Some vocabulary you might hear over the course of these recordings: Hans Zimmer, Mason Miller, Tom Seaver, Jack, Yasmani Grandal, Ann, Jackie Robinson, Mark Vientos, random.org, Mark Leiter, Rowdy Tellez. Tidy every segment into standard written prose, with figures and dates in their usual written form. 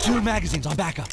Two magazines on backup.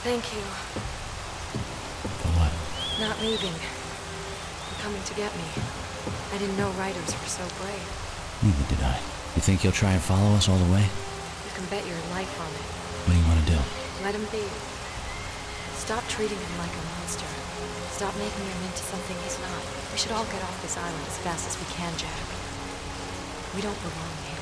Thank you. For what? Not leaving. You're coming to get me. I didn't know writers were so brave. Neither did I. You think you'll try and follow us all the way? You can bet your life on it. What do you want to do? Let him be. Stop treating him like a monster. Stop making him into something he's not. We should all get off this island as fast as we can, Jack. We don't belong here.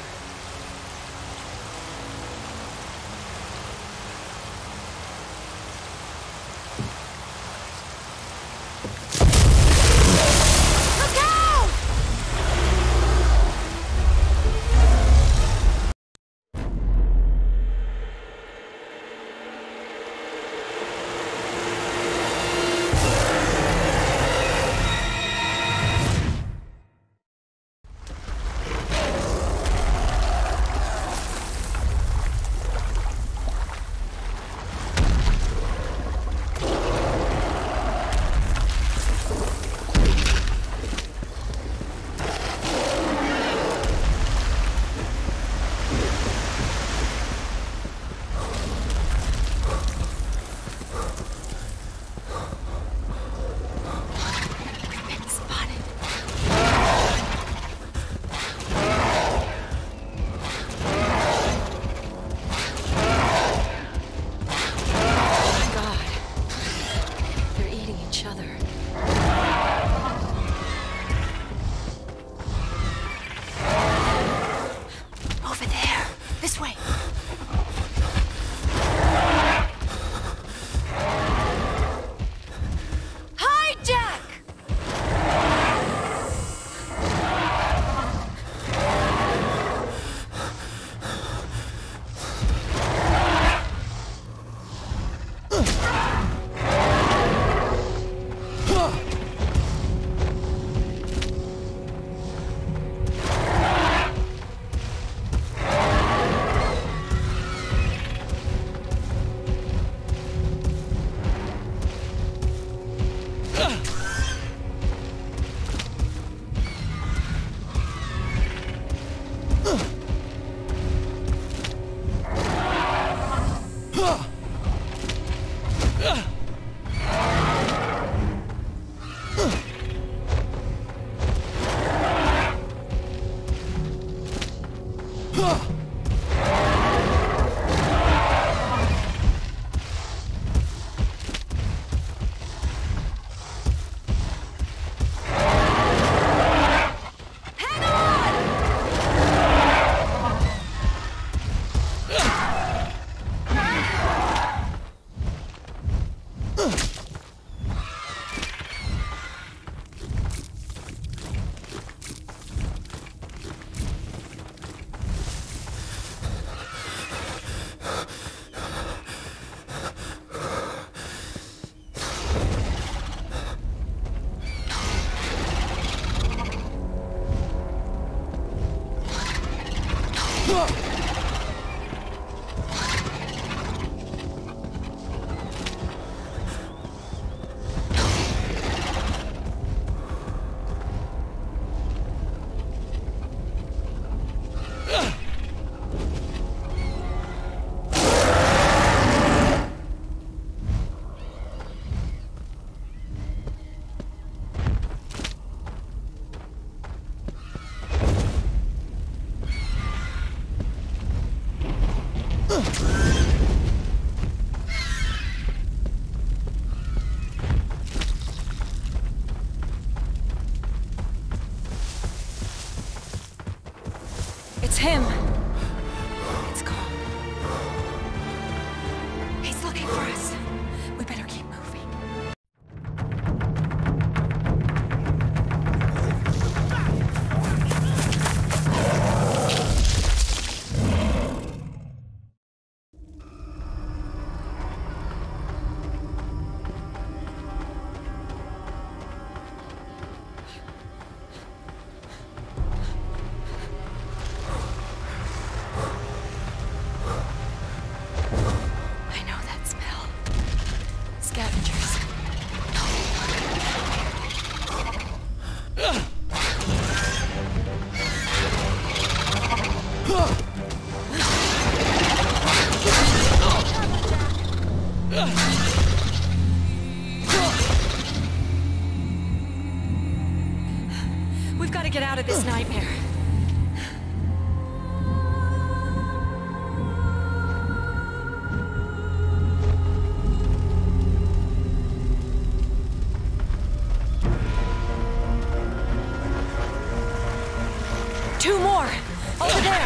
We've got to get out of this nightmare. Two more! Over there!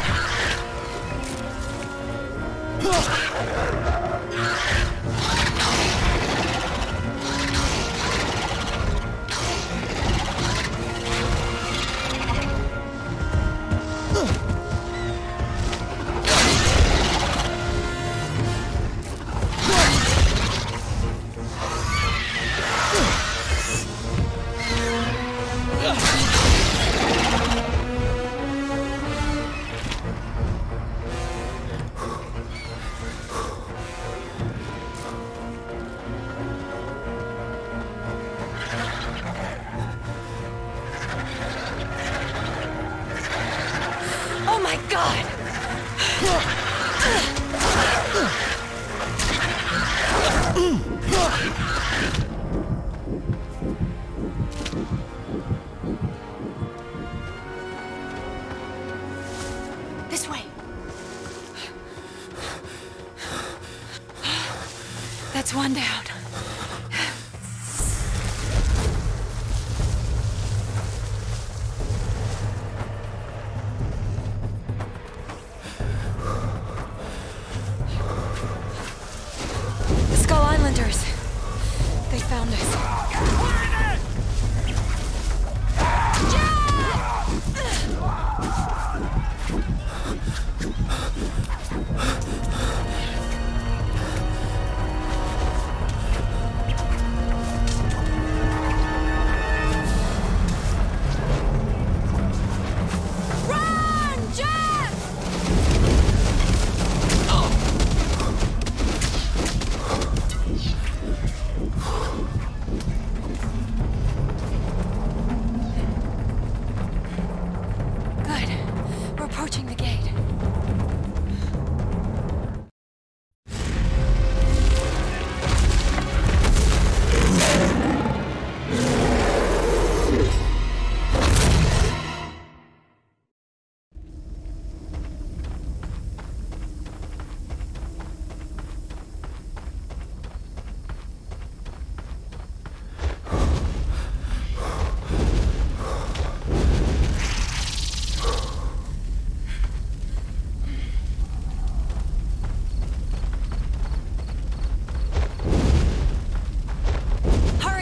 This way. That's one down. They found us. Run, Jack! Approaching the gate.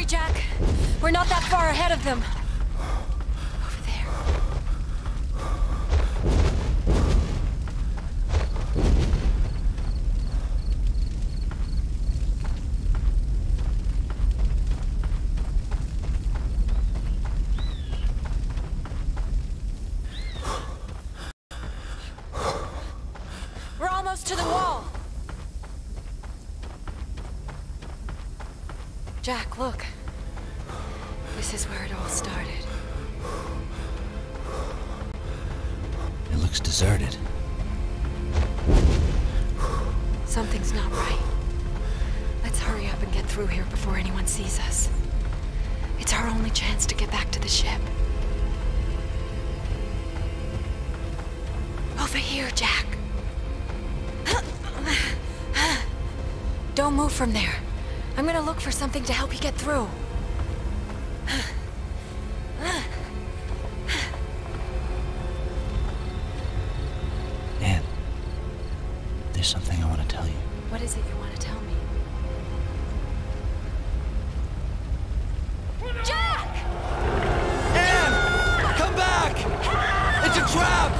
Jack, we're not that far ahead of them. Over there. We're almost to the wall. Jack, look. This is where it all started. It looks deserted. Something's not right. Let's hurry up and get through here before anyone sees us. It's our only chance to get back to the ship. Over here, Jack. Don't move from there. I'm gonna look for something to help you get through. There's something I want to tell you. What is it you want to tell me? Jack! Anne! Come back! Help! It's a trap!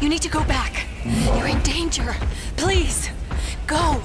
You need to go back. You're in danger. Please, go.